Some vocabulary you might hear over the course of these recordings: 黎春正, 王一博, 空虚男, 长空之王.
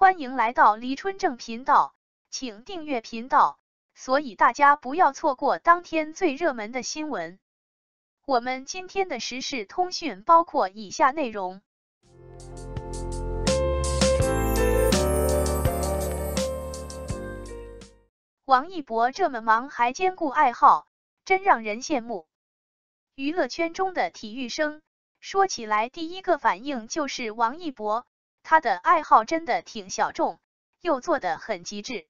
欢迎来到黎春正频道，请订阅频道，所以大家不要错过当天最热门的新闻。我们今天的时事通讯包括以下内容：王一博这么忙还兼顾爱好，真让人羡慕。娱乐圈中的体育生，说起来第一个反应就是王一博，他的爱好真的挺小众，又做得很极致。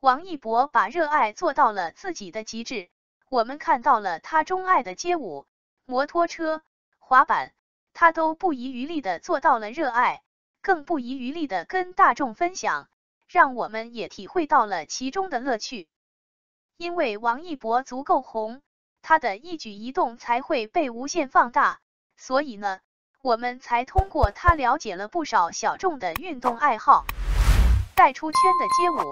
王一博把热爱做到了自己的极致，我们看到了他钟爱的街舞、摩托车、滑板，他都不遗余力的做到了热爱，更不遗余力的跟大众分享。让我们也体会到了其中的乐趣，因为王一博足够红，他的一举一动才会被无限放大，所以呢，我们才通过他了解了不少小众的运动爱好。带出圈的街舞，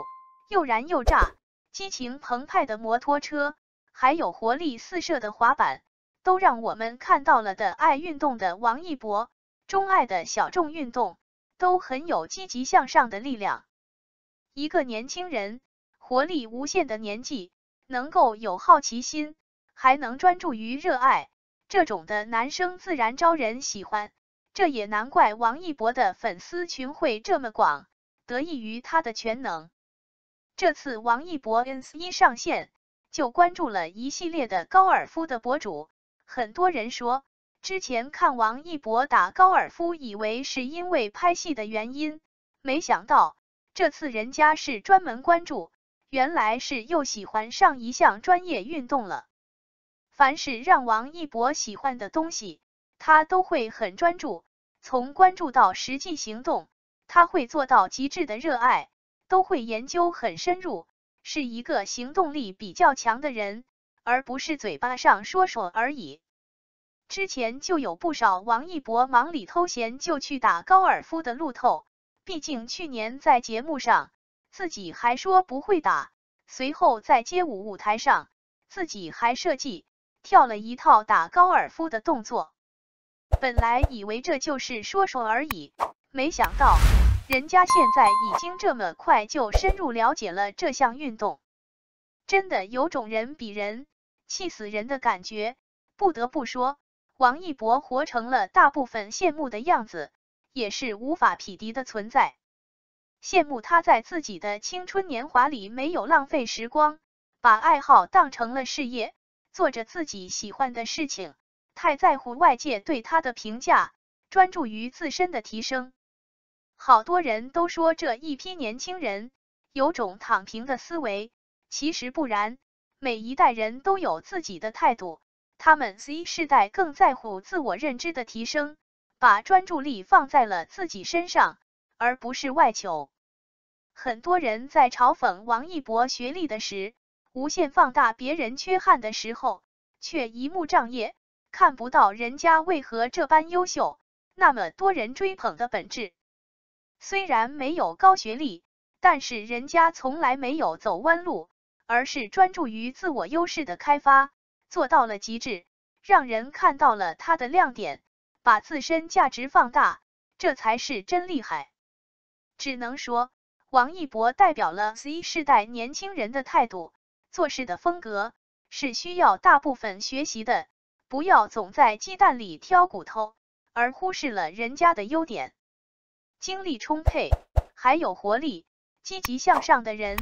又燃又炸，激情澎湃的摩托车，还有活力四射的滑板，都让我们看到了的爱运动的王一博，钟爱的小众运动，都很有积极向上的力量。一个年轻人，活力无限的年纪，能够有好奇心，还能专注于热爱，这种的男生自然招人喜欢。这也难怪王一博的粉丝群会这么广，得益于他的全能。这次王一博 ins 一上线，就关注了一系列的高尔夫的博主。很多人说，之前看王一博打高尔夫，以为是因为拍戏的原因，没想到这次人家是专门关注，原来是又喜欢上一项专业运动了。凡是让王一博喜欢的东西，他都会很专注，从关注到实际行动，他会做到极致的热爱，都会研究很深入，是一个行动力比较强的人，而不是嘴巴上说说而已。之前就有不少王一博忙里偷闲就去打高尔夫的路透，毕竟去年在节目上自己还说不会打，随后在街舞舞台上自己还设计跳了一套打高尔夫的动作。本来以为这就是说说而已，没想到人家现在已经这么快就深入了解了这项运动，真的有种人比人气死人的感觉。不得不说，王一博活成了大部分羡慕的样子，也是无法匹敌的存在。羡慕他在自己的青春年华里没有浪费时光，把爱好当成了事业，做着自己喜欢的事情，太在乎外界对他的评价，专注于自身的提升。好多人都说这一批年轻人有种躺平的思维，其实不然，每一代人都有自己的态度，他们 Z 世代更在乎自我认知的提升，把专注力放在了自己身上，而不是外求。很多人在嘲讽王一博学历的时，无限放大别人缺憾的时候，却一目障眼，看不到人家为何这般优秀，那么多人追捧的本质。虽然没有高学历，但是人家从来没有走弯路，而是专注于自我优势的开发，做到了极致，让人看到了他的亮点，把自身价值放大，这才是真厉害。只能说，王一博代表了 Z 世代年轻人的态度，做事的风格是需要大部分学习的，不要总在鸡蛋里挑骨头，而忽视了人家的优点。精力充沛，还有活力、积极向上的人，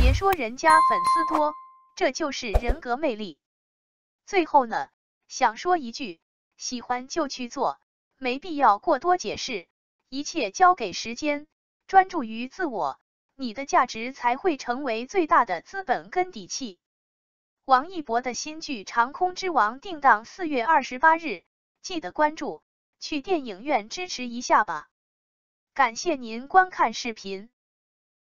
别说人家粉丝多，这就是人格魅力。最后呢，想说一句，喜欢就去做，没必要过多解释，一切交给时间，专注于自我，你的价值才会成为最大的资本跟底气。王一博的新剧《长空之王》定档4月28日，记得关注，去电影院支持一下吧。感谢您观看视频。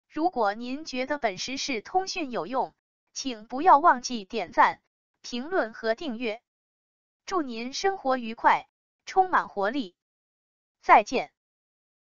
如果您觉得本时事通讯有用，请不要忘记点赞、评论和订阅。祝您生活愉快，充满活力。再见。